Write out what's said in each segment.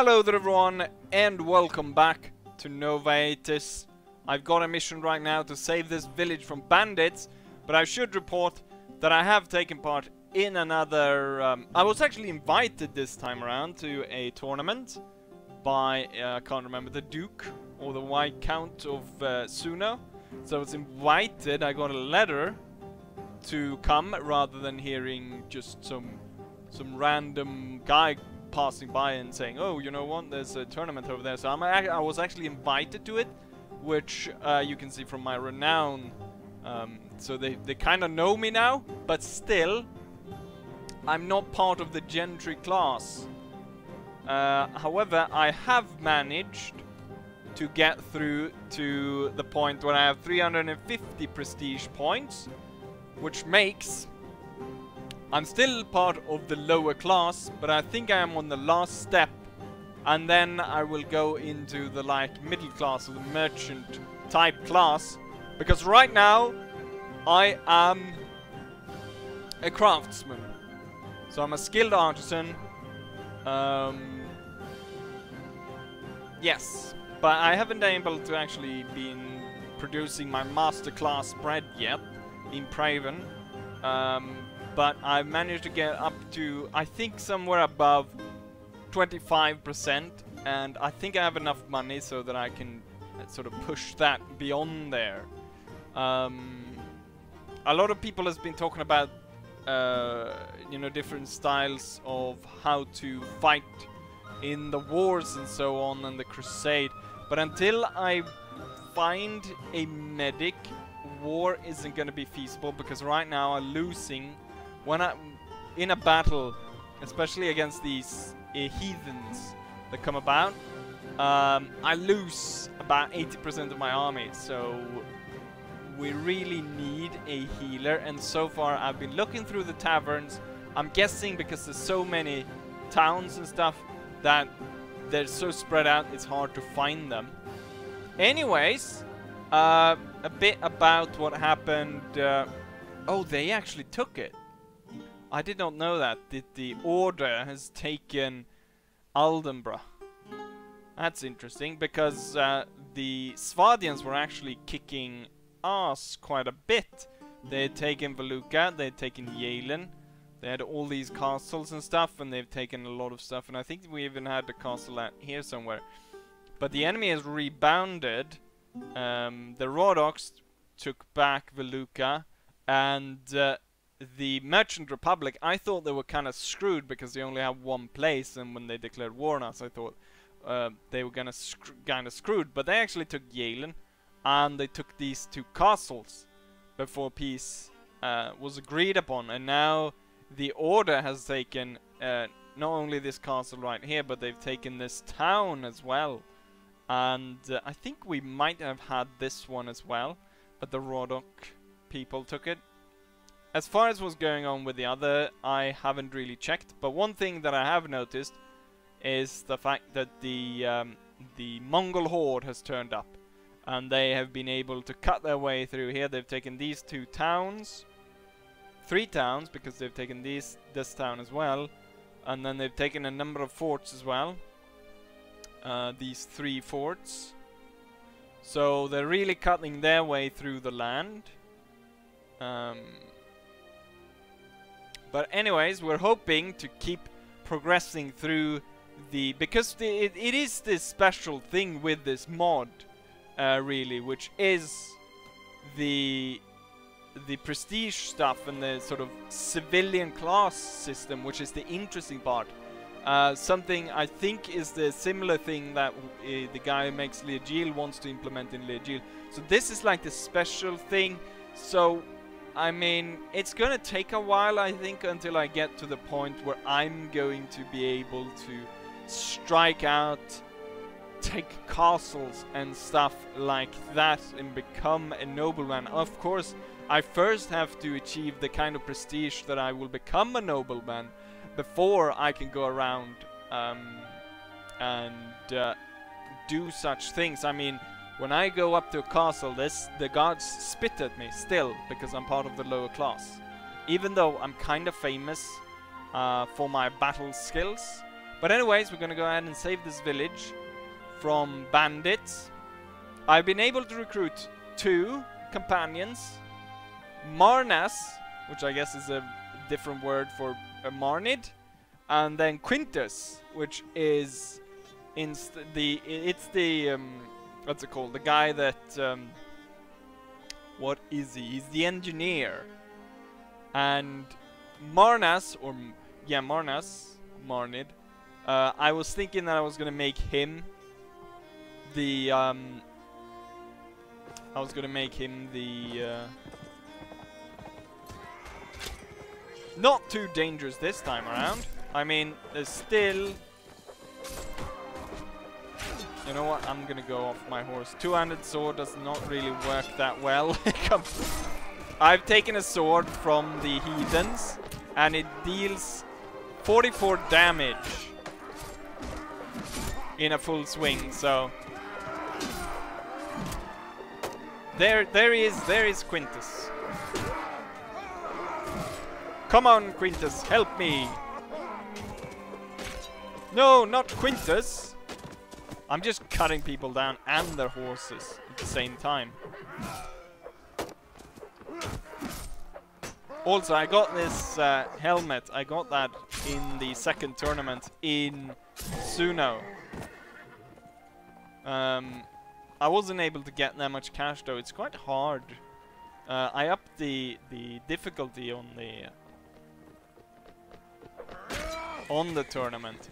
Hello there everyone, and welcome back to Nova Aetas. I've got a mission right now to save this village from bandits, but I should report that I have taken part in another... I was actually invited this time around to a tournament by, I can't remember, the Duke or the Viscount of Suno. So I was invited, I got a letter to come rather than hearing just some random guy passing by and saying, oh, you know what, there's a tournament over there. So I was actually invited to it, which you can see from my renown. So they kind of know me now, but still, I'm not part of the gentry class. However, I have managed to get through to the point where I have 350 prestige points, which makes... I'm still part of the lower class, but I think I am on the last step, and then I will go into the like middle class or the merchant type class, because right now I am a craftsman, so I'm a skilled artisan. Yes, but I haven't been able to actually been producing my masterclass bread yet in Praven. But I managed to get up to, I think, somewhere above 25%, and I think I have enough money so that I can sort of push that beyond there. A lot of people has been talking about, you know, different styles of how to fight in the wars and so on, and the crusade. But until I find a medic, war isn't going to be feasible, because right now I'm losing. When I'm in a battle, especially against these heathens that come about, I lose about 80% of my army, so we really need a healer. And so far I've been looking through the taverns. I'm guessing because there's so many towns and stuff that they're so spread out, it's hard to find them. Anyways, a bit about what happened. Oh, they actually took it. I did not know that, the Order has taken Aldenbrough. That's interesting, because the Swadians were actually kicking ass quite a bit. They had taken Veluca, they had taken Yalen, they had all these castles and stuff, and they've taken a lot of stuff, and I think we even had the castle out here somewhere. But the enemy has rebounded. The Rodox took back Veluca, and... the Merchant Republic, I thought they were kind of screwed because they only have one place, and when they declared war on us, I thought they were gonna kind of screwed. But they actually took Yalen, and they took these two castles before peace was agreed upon. And now the Order has taken not only this castle right here, but they've taken this town as well. And I think we might have had this one as well, but the Rodok people took it. As far as what's going on with the other, I haven't really checked, but one thing that I have noticed is the fact that the Mongol Horde has turned up, and they have been able to cut their way through here. They've taken these two towns, three towns, because they've taken this town as well, and then they've taken a number of forts as well, these three forts. So they're really cutting their way through the land. But anyways, we're hoping to keep progressing through the... Because it is this special thing with this mod, really, which is the prestige stuff and the sort of civilian class system, which is the interesting part. Something I think is the similar thing that the guy who makes Legion wants to implement in Legion. So this is like the special thing, so... I mean, it's gonna take a while, I think, until I get to the point where I'm going to be able to strike out, take castles and stuff like that, and become a nobleman. Of course, I first have to achieve the kind of prestige that I will become a nobleman before I can go around and do such things. I mean... When I go up to a castle, the guards spit at me still, because I'm part of the lower class. Even though I'm kind of famous for my battle skills, But anyways, we're gonna go ahead and save this village from bandits. I've been able to recruit 2 companions. Marnas, which I guess is a different word for a Marnid. And then Quintus, which is what's it called? The guy that, what is he? He's the engineer. And Marnas, or, yeah, Marnas, Marnid. I was thinking that I was gonna make him the, not too dangerous this time around. I mean, there's still... You know what? I'm gonna go off my horse. Two-handed sword does not really work that well. I've taken a sword from the heathens, and it deals 44 damage in a full swing. So there is Quintus. Come on, Quintus, help me! No, not Quintus! I'm just cutting people down and their horses at the same time. Also, I got this helmet. I got that in the second tournament in Suno. I wasn't able to get that much cash though. It's quite hard. I upped the difficulty on the tournament.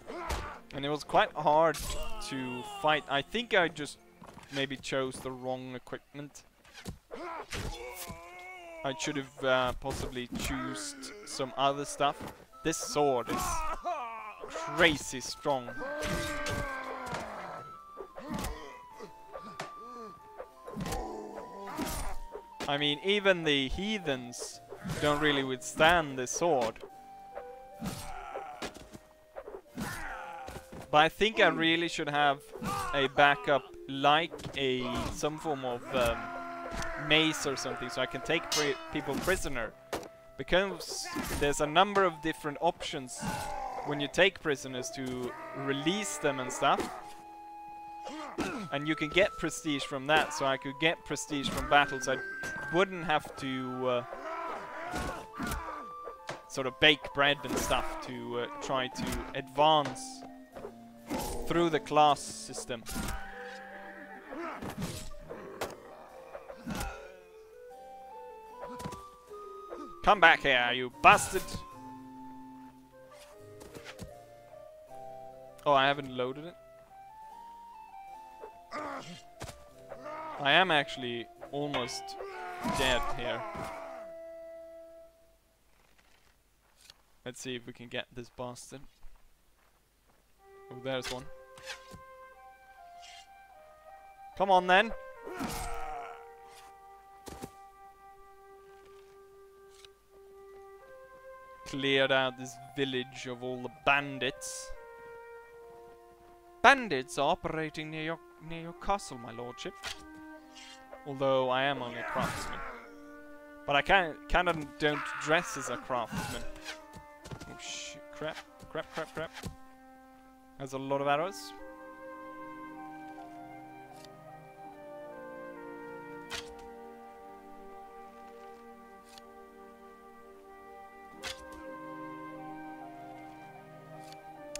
And it was quite hard to fight. I think I just maybe chose the wrong equipment. I should have possibly chosen some other stuff. This sword is crazy strong. I mean, even the heathens don't really withstand this sword. But I think I really should have a backup, like some form of mace or something, so I can take people prisoner. Because there's a number of different options when you take prisoners to release them and stuff. And you can get prestige from that, so I could get prestige from battles. I wouldn't have to sort of bake bread and stuff to try to advance through the class system. Come back here, you bastard! Oh, I haven't loaded it. I am actually almost dead here. Let's see if we can get this bastard. Oh, there's one. Come on, then. Cleared out this village of all the bandits. Bandits are operating near your castle, my lordship. Although I am only a craftsman. But I kind of don't dress as a craftsman. Oh, shit. Crap, crap, crap, crap. Has a lot of arrows.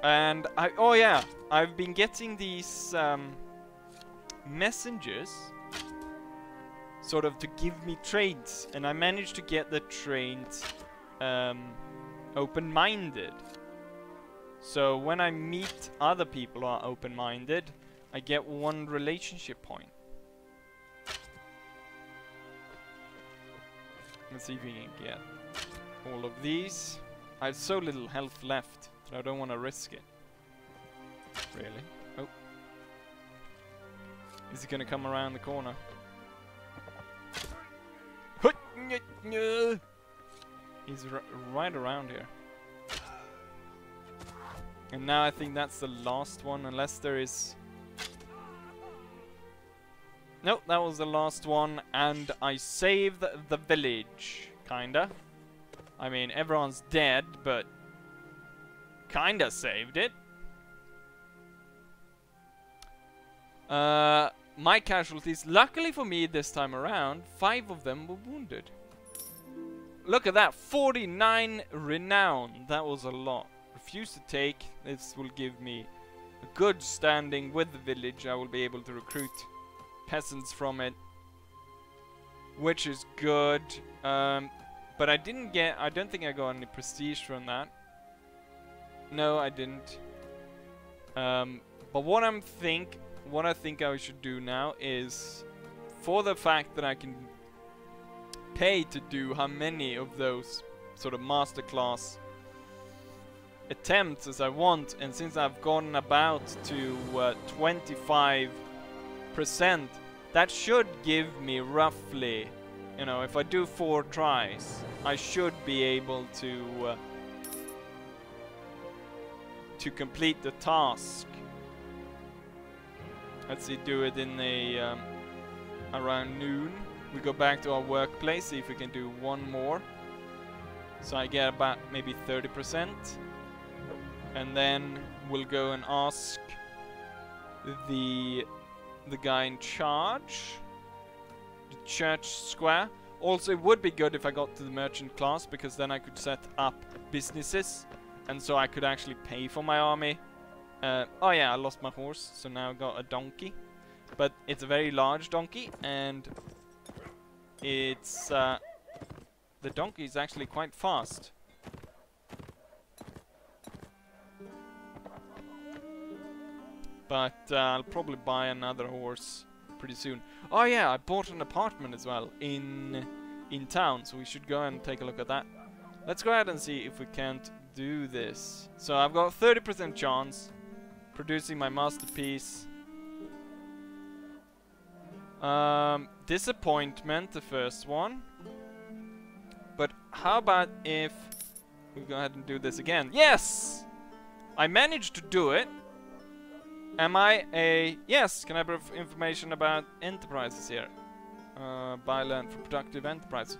And oh yeah, I've been getting these messengers sort of to give me trades, and I managed to get the trades open-minded. So when I meet other people who are open-minded, I get 1 relationship point. Let's see if we can get all of these. I have so little health left that I don't want to risk it. Really? Oh. Is he going to come around the corner? He's right around here. And now I think that's the last one, unless there is... Nope, that was the last one, and I saved the village. Kinda. I mean, everyone's dead, but... Kinda saved it. My casualties, luckily for me this time around, 5 of them were wounded. Look at that, 49 renown. That was a lot. Refuse to take. This will give me a good standing with the village. I will be able to recruit peasants from it, which is good. But I didn't get, I don't think I got any prestige from that. No, I didn't. But what I think I should do now is, for the fact that I can pay to do how many of those sort of masterclass attempts as I want, and since I've gotten about to 25%, that should give me roughly, you know, if I do 4 tries, I should be able to complete the task. Let's see, do it in a around noon. We go back to our workplace, see if we can do one more. So I get about maybe 30%. And then we'll go and ask the guy in charge, the church square. Also, it would be good if I got to the merchant class, because then I could set up businesses. And so I could actually pay for my army. Oh yeah, I lost my horse, so now I got a donkey. But it's a very large donkey, and it's the donkey is actually quite fast. But I'll probably buy another horse pretty soon. Oh yeah, I bought an apartment as well in town, so we should go and take a look at that. Let's go ahead and see if we can't do this. So I've got 30% chance producing my masterpiece. Disappointment, the first one. But how about if we go ahead and do this again? Yes! I managed to do it. Am I a... Yes, can I have information about enterprises here? Buy land for productive enterprise.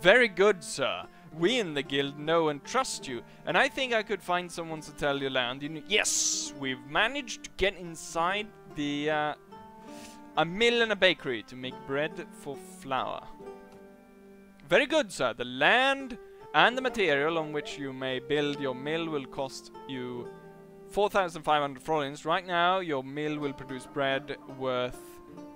Very good, sir. We in the guild know and trust you. And I think I could find someone to tell your land. Yes, we've managed to get inside the... a mill and a bakery to make bread for flour. Very good, sir. The land and the material on which you may build your mill will cost you 4,500 florins. Right now, your mill will produce bread worth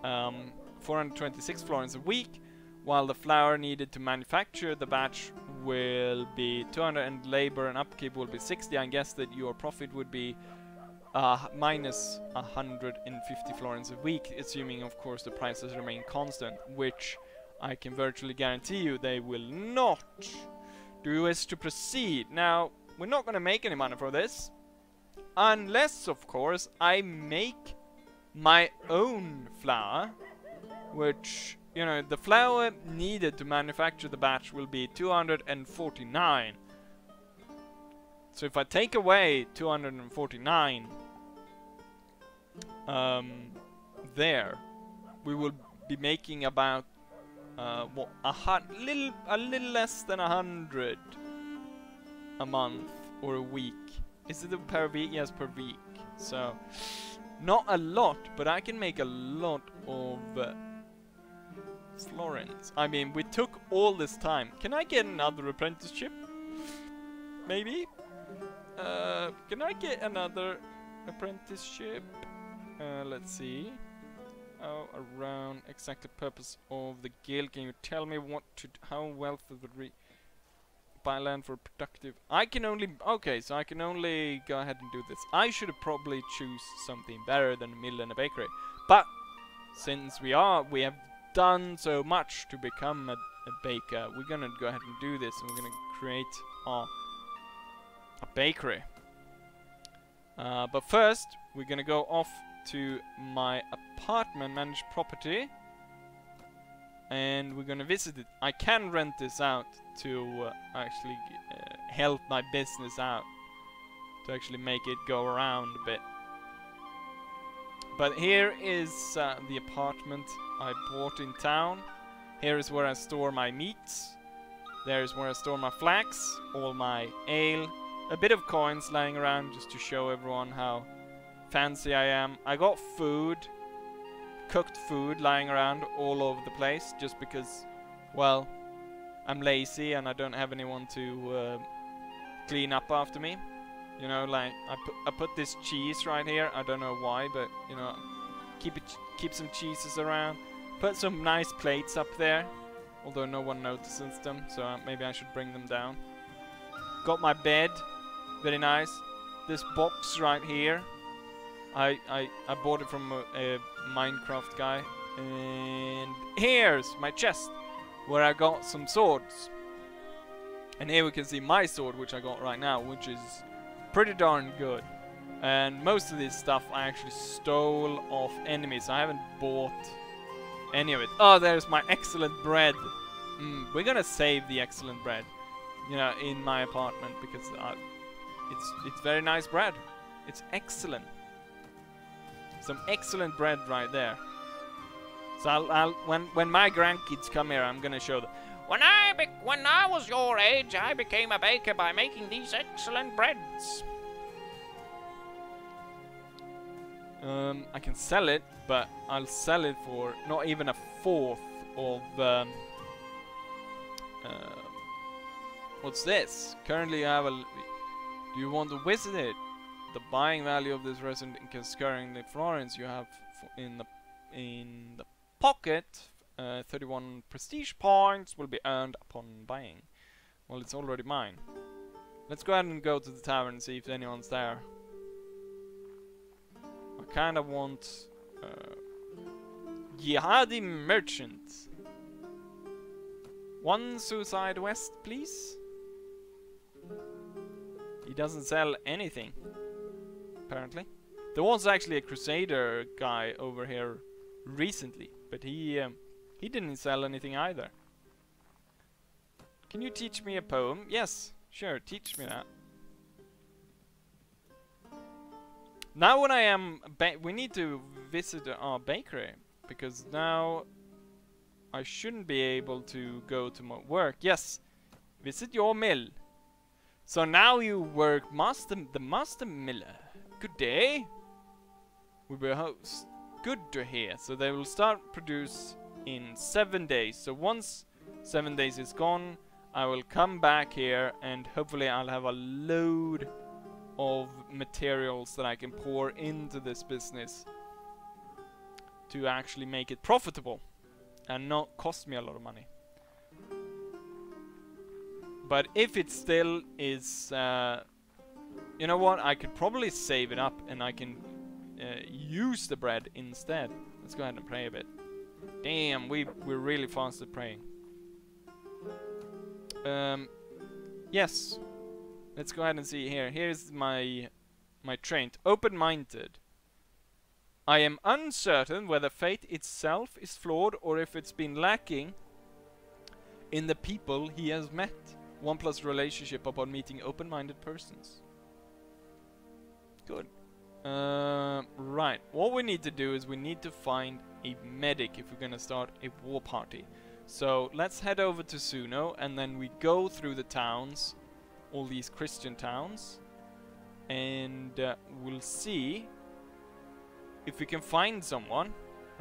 426 florins a week, while the flour needed to manufacture the batch will be 200, and labor and upkeep will be 60. I guess that your profit would be minus 150 florins a week, assuming of course the prices remain constant, which I can virtually guarantee you they will not. Do you wish to proceed? Now, we're not going to make any money for this, unless of course I make my own flour, which, you know, the flour needed to manufacture the batch will be 249. So if I take away 249 there, we will be making about what, a little less than 100 a month or a week. Is it per week? Yes, per week. So not a lot, but I can make a lot of florins. I mean, we took all this time. Can I get another apprenticeship? Maybe. Can I get another apprenticeship? Let's see. Oh, around exactly purpose of the guild. Can you tell me what to how wealth of the buy land for productive? I can only... Okay, so I can only go ahead and do this. I should have probably choose something better than a mill and a bakery. But since we have done so much to become a baker, we're gonna go ahead and do this, and we're gonna create our bakery. But first we're gonna go off to my apartment, manage property, and we're gonna visit it. I can rent this out to actually help my business out, to actually make it go around a bit. But here is the apartment I bought in town. Here is where I store my meats. There is where I store my flax, all my ale, a bit of coins lying around just to show everyone how fancy I am. I got food, cooked food lying around all over the place just because, well, I'm lazy and I don't have anyone to clean up after me. You know, like, I put this cheese right here. I don't know why, but, you know, keep some cheeses around. Put some nice plates up there, although no one notices them, so maybe I should bring them down. Got my bed, very nice. This box right here, I bought it from a Minecraft guy. And here's my chest, where I got some swords. And here we can see my sword, which I got right now, which is pretty darn good. And most of this stuff I actually stole off enemies. I haven't bought any of it. Oh, there's my excellent bread. We're gonna save the excellent bread, you know, in my apartment, because it's very nice bread. It's excellent. Some excellent bread right there. So when my grandkids come here, I'm gonna show them. When I was your age, I became a baker by making these excellent breads. I can sell it, but I'll sell it for not even a fourth of what's this? Currently, I have a. Do you want to visit it? The buying value of this resin is currently florins. You have in the pocket. 31 prestige points will be earned upon buying. Well, it's already mine. Let's go ahead and go to the tavern and see if anyone's there. I kind of want Jihadi merchant. One suicide west, please. He doesn't sell anything, apparently. There was actually a Crusader guy over here recently, but he didn't sell anything either. Can you teach me a poem? Yes, sure, teach me that. Now when I am... we need to visit our bakery, because now I shouldn't be able to go to my work. Yes, visit your mill. So now you work the master miller. Good day. We will host. Good to hear. So they will start produce in 7 days. So once 7 days is gone, I will come back here and hopefully I'll have a load of materials that I can pour into this business to actually make it profitable and not cost me a lot of money. But if it still is, you know what, I could probably save it up and I can use the bread instead. Let's go ahead and pray a bit. Damn, we're really fast at praying. Yes. Let's go ahead and see here. Here's my trait. Open-minded. I am uncertain whether fate itself is flawed or if it's been lacking in the people he has met. 1+ relationship upon meeting open-minded persons. Good. Right. What we need to do is we need to find a medic if we're going to start a war party. So let's head over to Suno and then we go through the towns, all these Christian towns, and we'll see if we can find someone.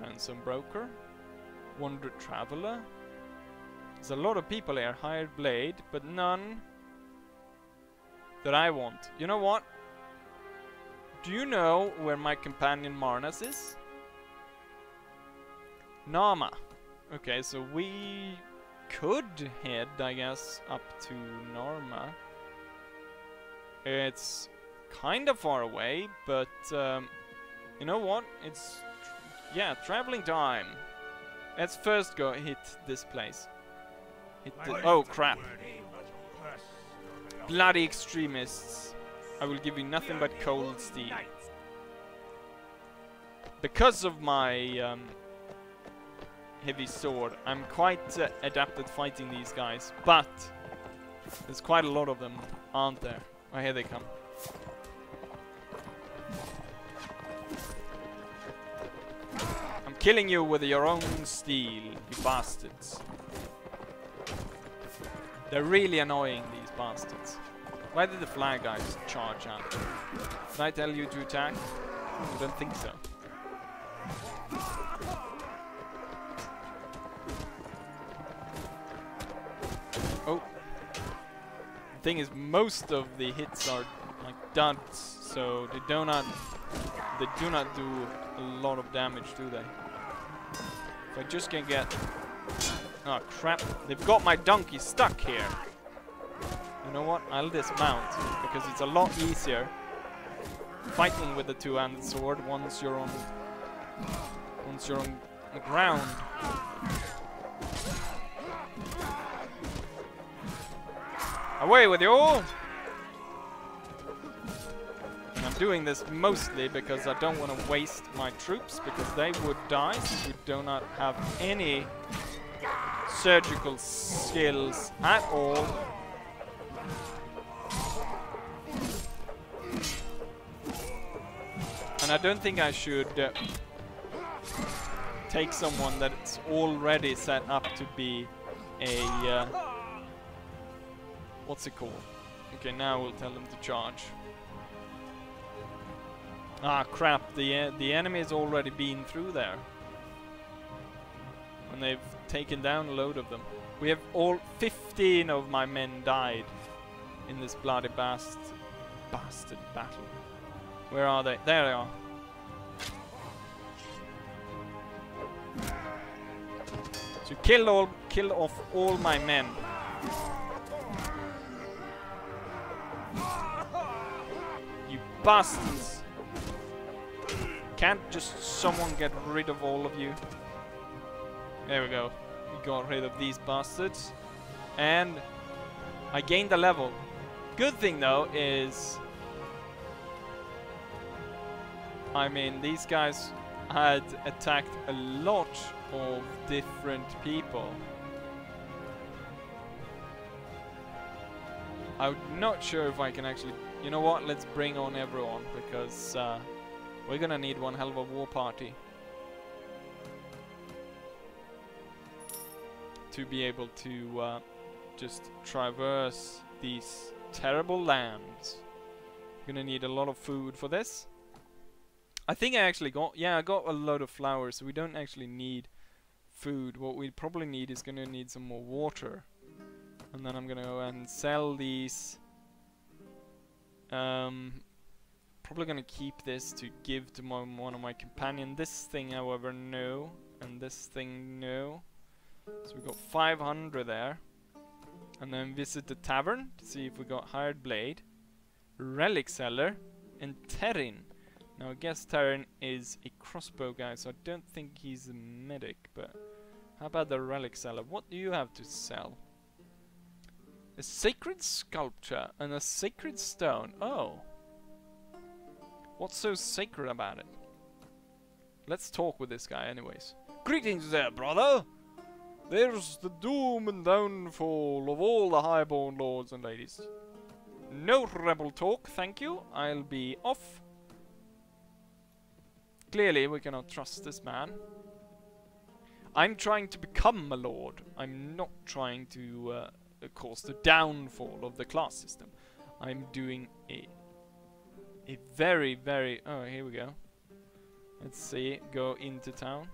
Ransom broker, wandered traveler. There's a lot of people here. Hired blade, but none that I want. You know what? Do you know where my companion Marnas is? Nama. Okay, so we could head, I guess, up to Norma. It's kind of far away, but you know what? It's traveling time. Let's first go hit this place. Oh crap! Bloody extremists! I will give you nothing but cold steel. Because of my heavy sword, I'm quite adept at fighting these guys, but there's quite a lot of them, aren't there? Oh, here they come. I'm killing you with your own steel, you bastards. They're really annoying, these bastards. Why did the fly guys charge out? Did I tell you to attack? I don't think so. Oh. The thing is, most of the hits are like darts, so they do not do a lot of damage, do they? If I just can get... Oh crap, they've got my donkey stuck here. You know what, I'll dismount, because it's a lot easier fighting with the two-handed sword once you're on the ground. Away with you all! And I'm doing this mostly because I don't want to waste my troops, because they would die since we do not have any surgical skills at all. And I don't think I should take someone that's already set up to be a... what's it called? Okay, now we'll tell them to charge. Ah, crap. The enemy's already been through there. And they've taken down a load of them. We have all 15 of my men died in this bloody bastard battle. Where are they? There they are. So kill off all my men. You bastards! Can't just someone get rid of all of you? There we go. We got rid of these bastards, and I gained a level. Good thing though is, I mean, these guys had attacked a lot of different people. I'm not sure if I can actually... You know what? Let's bring on everyone, because we're gonna need one hell of a war party to be able to just traverse these terrible lands. We're gonna need a lot of food for this. I think I actually got, yeah, I got a load of flowers, so we don't actually need food. What we probably need is gonna need some more water. And then I'm gonna go and sell these. Probably gonna keep this to give to my, one of my companions. This thing, however, no. And this thing, no. So we got 500 there. And then visit the tavern to see if we got hired blade, relic seller, and Terrin. Now I guess Terrin is a crossbow guy, so I don't think he's a medic, but how about the relic seller? What do you have to sell? A sacred sculpture and a sacred stone. Oh. What's so sacred about it? Let's talk with this guy anyways. Greetings there, brother! There's the doom and downfall of all the highborn lords and ladies. No rebel talk, thank you. I'll be off. Clearly, we cannot trust this man. I'm trying to become a lord. I'm not trying to cause the downfall of the class system. I'm doing a very, very... Oh, here we go. Let's see. Go into town.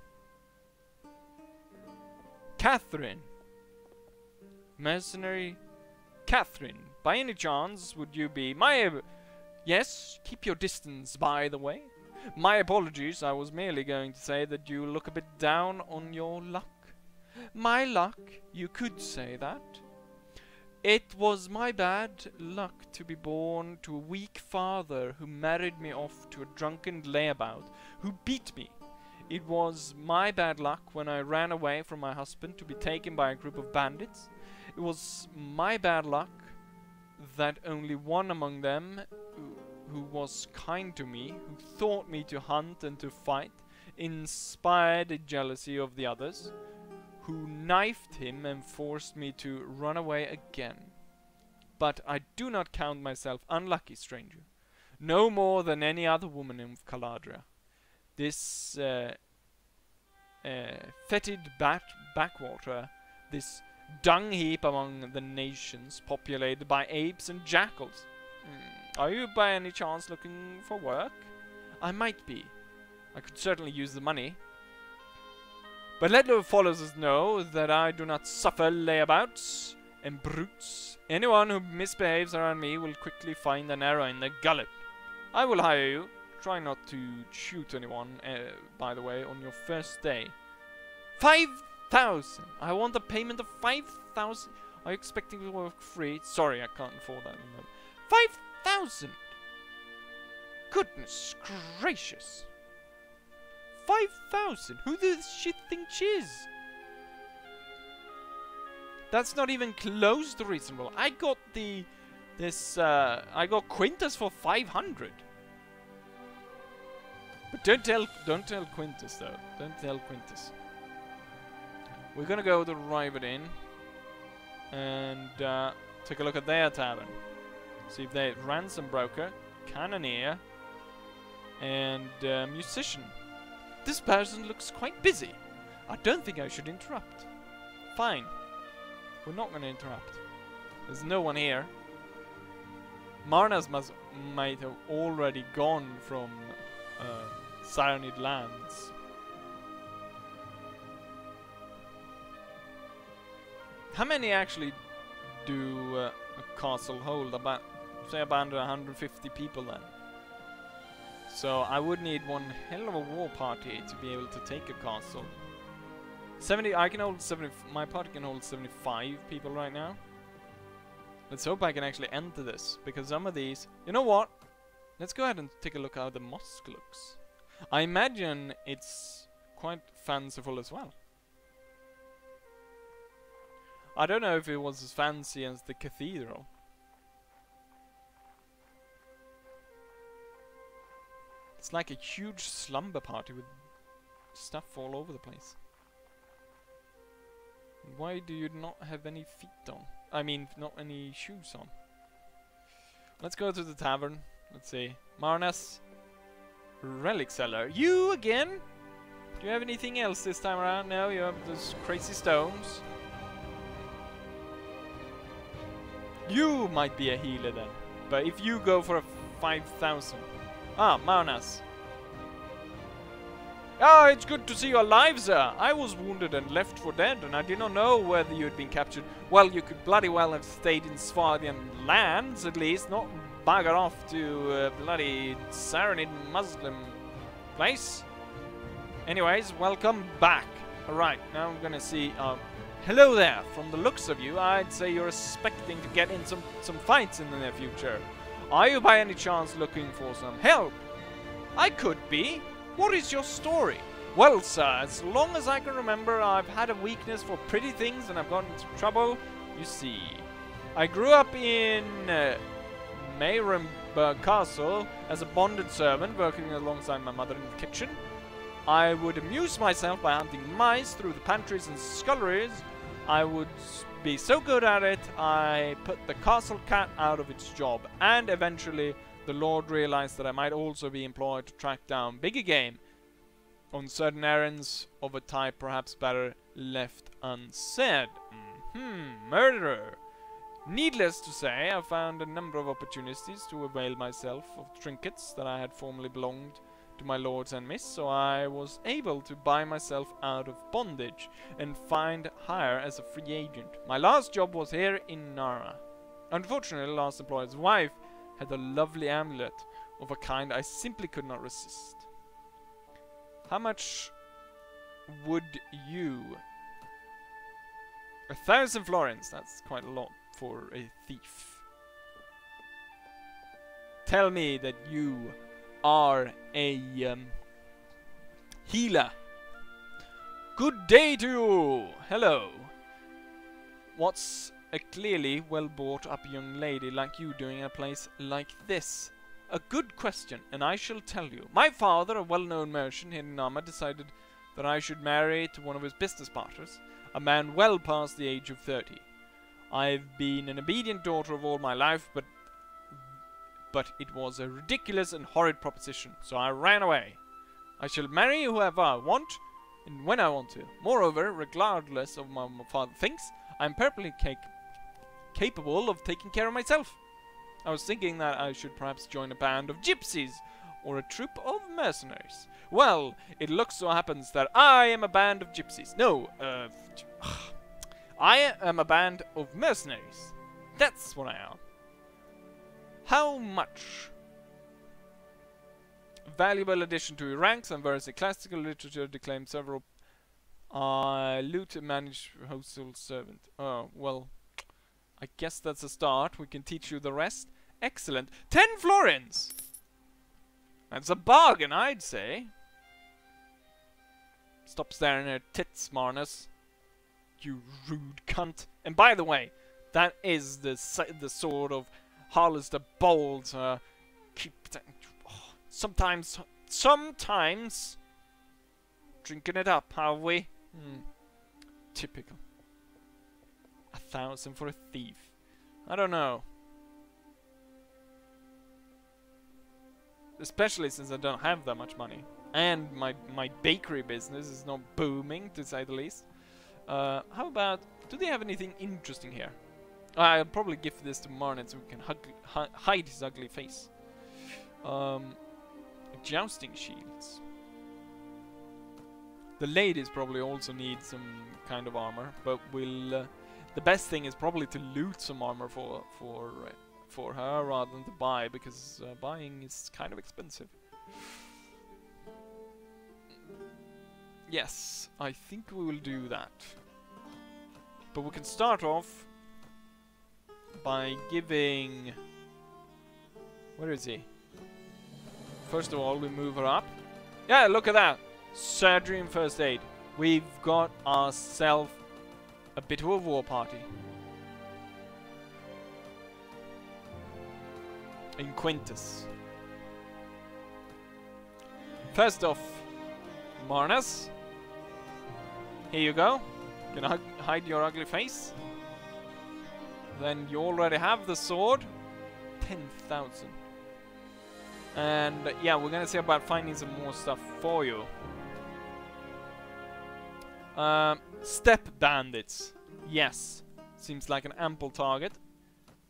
Catherine. Mercenary Catherine. By any chance, would you be my... Yes, keep your distance, by the way. My apologies, I was merely going to say that you look a bit down on your luck. My luck, you could say that. It was my bad luck to be born to a weak father who married me off to a drunken layabout who beat me. It was my bad luck when I ran away from my husband to be taken by a group of bandits. It was my bad luck that only one among them who was kind to me, who taught me to hunt and to fight, inspired the jealousy of the others, who knifed him and forced me to run away again. But I do not count myself unlucky, stranger, no more than any other woman in Caladria. This fetid backwater, this dung heap among the nations populated by apes and jackals. Are you by any chance looking for work? I might be. I could certainly use the money. But let the followers know that I do not suffer layabouts and brutes. Anyone who misbehaves around me will quickly find an arrow in the gullet. I will hire you. Try not to shoot anyone, by the way, on your first day. 5,000! I want a payment of 5,000! Are you expecting to work free? Sorry, I can't afford that. 5,000! Goodness gracious! 5,000! Who does she think she is? That's not even close to reasonable. I got the... I got Quintus for 500. But don't tell Quintus though. Don't tell Quintus. We're gonna go to Rivetin and take a look at their tavern. See if they ransom broker, cannoneer, and musician. This person looks quite busy. I don't think I should interrupt. Fine. We're not gonna interrupt. There's no one here. Marnas might have already gone from Sirenid lands. How many actually do a castle hold? About, say, about 150 people then. So I would need one hell of a war party to be able to take a castle. 70. I can hold 70. My party can hold 75 people right now. Let's hope I can actually enter this, because some of these... You know what? Let's go ahead and take a look how the mosque looks. I imagine it's quite fanciful as well. I don't know if it was as fancy as the cathedral. It's like a huge slumber party with stuff all over the place. Why do you not have any feet on? I mean, not any shoes on. Let's go to the tavern. Let's see. Marnas. Relic seller. You again? Do you have anything else this time around? No, you have those crazy stones. You might be a healer then. But if you go for a 5,000. Ah, Marnas. Ah, it's good to see you alive, sir. I was wounded and left for dead, and I did not know whether you had been captured. Well, you could bloody well have stayed in Swadian lands, at least, not bugger off to bloody Saranid Muslim place. Anyways, welcome back. Alright, now I'm gonna see... hello there. From the looks of you, I'd say you're expecting to get in some fights in the near future. Are you by any chance looking for some help? I could be. What is your story? Well, sir, as long as I can remember, I've had a weakness for pretty things and I've gotten into trouble, you see. I grew up in Mayrenburg Castle as a bonded servant, working alongside my mother in the kitchen. I would amuse myself by hunting mice through the pantries and sculleries. I would be so good at it, I put the castle cat out of its job, and eventually the Lord realized that I might also be employed to track down bigger game on certain errands of a type perhaps better left unsaid. Murderer. Needless to say, I found a number of opportunities to avail myself of trinkets that I had formerly belonged to my lords and miss, so I was able to buy myself out of bondage and find hire as a free agent. My last job was here in Nara. Unfortunately, last employer's wife had a lovely amulet of a kind I simply could not resist. How much would you? 1,000 florins. That's quite a lot for a thief. Tell me that you are a healer. Good day to you. Hello. What's a clearly well-brought-up young lady like you doing in a place like this? A good question, and I shall tell you. My father, a well-known merchant in Nama, decided that I should marry to one of his business partners, a man well past the age of 30. I've been an obedient daughter of all my life, but it was a ridiculous and horrid proposition, so I ran away. I shall marry whoever I want, and when I want to. Moreover, regardless of what my father thinks, I'm perfectly capable of taking care of myself. I was thinking that I should perhaps join a band of gypsies or a troop of mercenaries. Well, it looks so happens that I am a band of gypsies. No, I am a band of mercenaries. That's what I am. How much? Valuable addition to your ranks and various classical literature declaimed several loot and manage household servant. Oh, well, I guess that's a start. We can teach you the rest. Excellent. 10 florins! That's a bargain, I'd say. Stop staring at her tits, Marnas. You rude cunt. And by the way, that is the sword of Harless the Bold. Keep that. Oh, sometimes, drinking it up, have we? Mm. Typical. 1,000 for a thief. I don't know. Especially since I don't have that much money. And my bakery business is not booming, to say the least. How about... do they have anything interesting here? I'll probably give this to Marnid so we can hide his ugly face. Jousting shields. The ladies probably also need some kind of armor, but we'll... the best thing is probably to loot some armor for her rather than to buy, because buying is kind of expensive. Yes, I think we will do that. But we can start off by giving... where is he? First of all, we move her up. Yeah, look at that! Surgery and first aid. We've got ourselves a bit of a war party. In Quintus. First off, Marnas. Here you go. Can I hide your ugly face? Then you already have the sword. 10,000. And yeah, we're gonna see about finding some more stuff for you. Step bandits. Yes. Seems like an ample target.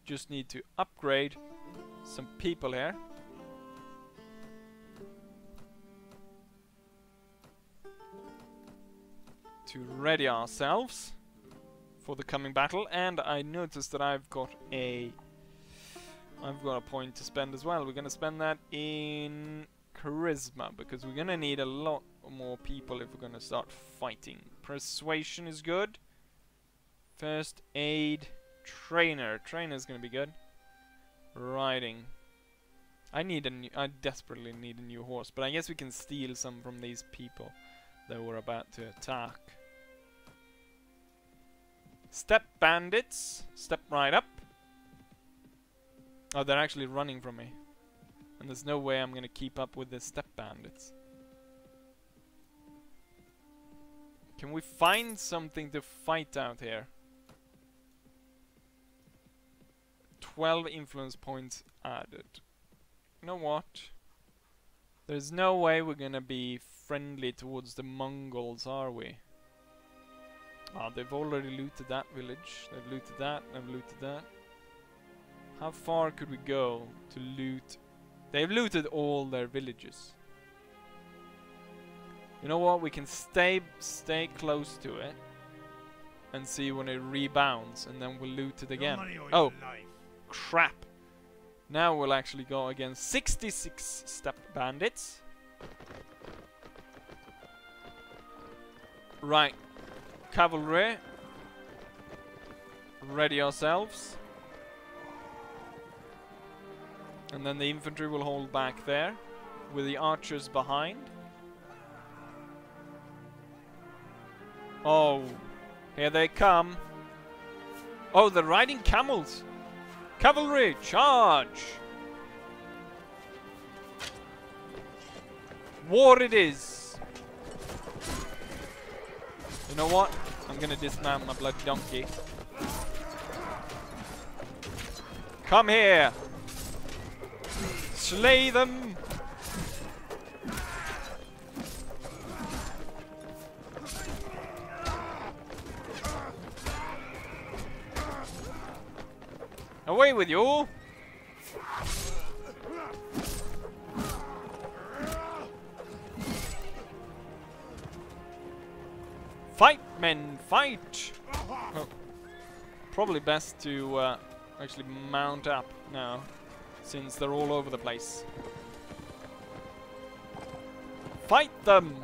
Just need to upgrade some people here. To ready ourselves for the coming battle, and I noticed that I've got a point to spend as well. We're gonna spend that in charisma because we're gonna need a lot more people if we're gonna start fighting. Persuasion is good. First aid, trainer's gonna be good. Riding. I desperately need a new horse, but I guess we can steal some from these people that we're about to attack. Step bandits, step right up. Oh, they're actually running from me. And there's no way I'm gonna keep up with the step bandits. Can we find something to fight out here? 12 influence points added. You know what? There's no way we're gonna be friendly towards the Mongols, are we? Ah, they've already looted that village. They've looted that, and I've looted that. How far could we go to loot? They've looted all their villages. You know what? We can stay close to it and see when it rebounds, and then we'll loot it again. Oh, crap! Now we'll actually go against 66 step bandits. Right, cavalry, ready ourselves. And then the infantry will hold back there, with the archers behind. Oh, here they come. Oh, they're riding camels. Cavalry, charge! War it is! You know what? I'm gonna dismount my blood donkey. Come here! Slay them! Away with you all! Fight, men, fight! Oh. probably best to actually mount up now, since they're all over the place. Fight them!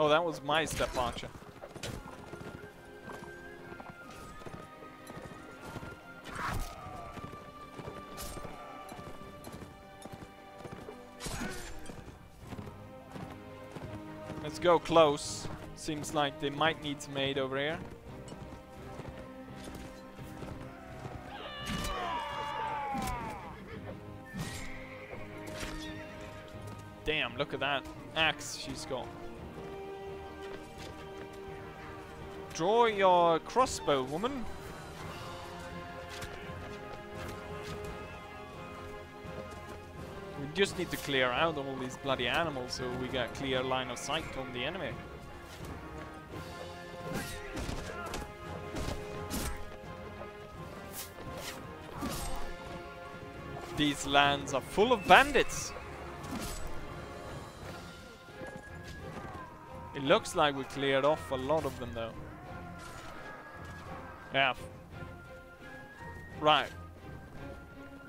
Oh, that was my step archer. Let's go close. Seems like they might need some aid over here. Damn, look at that axe she's got. Draw your crossbow, woman. We just need to clear out all these bloody animals so we get a clear line of sight on the enemy. These lands are full of bandits. It looks like we cleared off a lot of them though. Yeah. Right.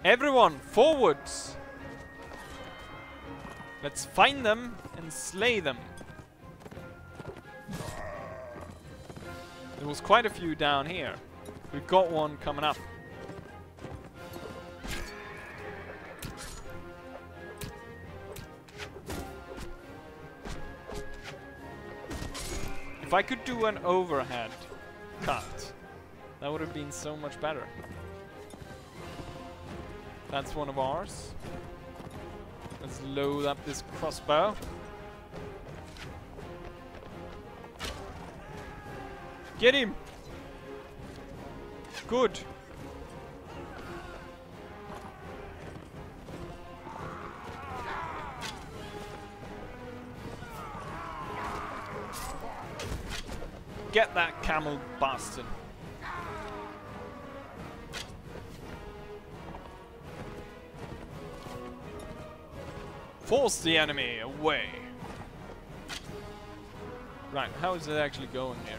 Everyone, forwards! Let's find them and slay them. There was quite a few down here. We've got one coming up. If I could do an overhead cut, that would have been so much better. That's one of ours. Let's load up this crossbow. Get him! Good. Get that camel bastard. Force the enemy away. Right, how is it actually going here?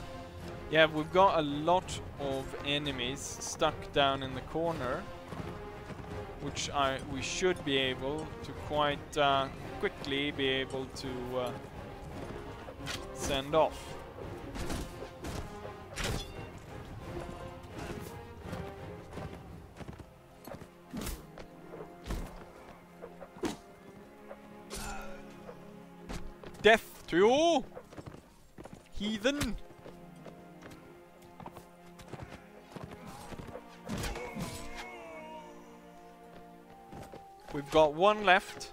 Yeah, we've got a lot of enemies stuck down in the corner, which we should be able to quite quickly be able to send off. Death to you, heathen! We've got one left.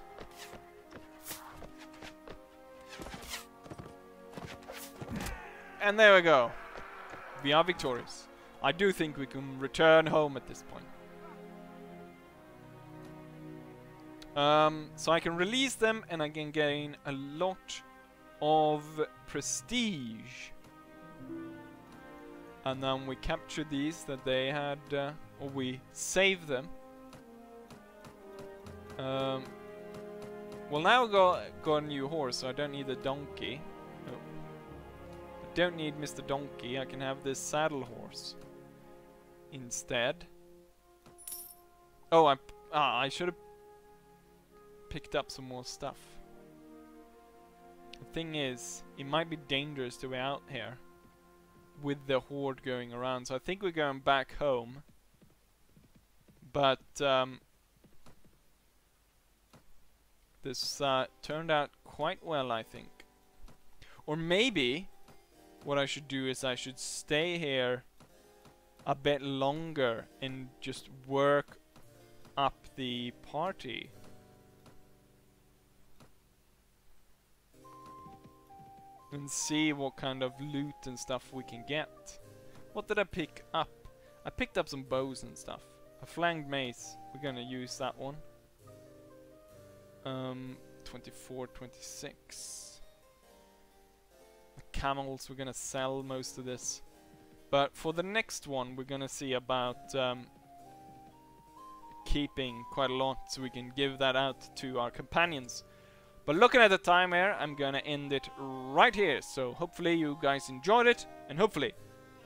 And there we go. We are victorious. I do think we can return home at this point. So I can release them and I can gain a lot of prestige. And then we capture these that they had, or we save them. Well, now I've got a new horse, so I don't need a donkey. No. I don't need Mr. Donkey, I can have this saddle horse instead. Oh, I should have picked up some more stuff. The thing is, it might be dangerous to be out here with the horde going around, so I think we're going back home. But this turned out quite well, I think. Or maybe what I should do is I should stay here a bit longer and just work up the party. And see what kind of loot and stuff we can get. What did I pick up? I picked up some bows and stuff. A flanged mace. We're gonna use that one. 24, 26. The camels, we're gonna sell most of this. But for the next one, we're gonna see about keeping quite a lot so we can give that out to our companions. But looking at the time here, I'm gonna end it right here. So hopefully you guys enjoyed it, and hopefully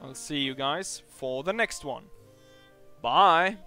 I'll see you guys for the next one. Bye!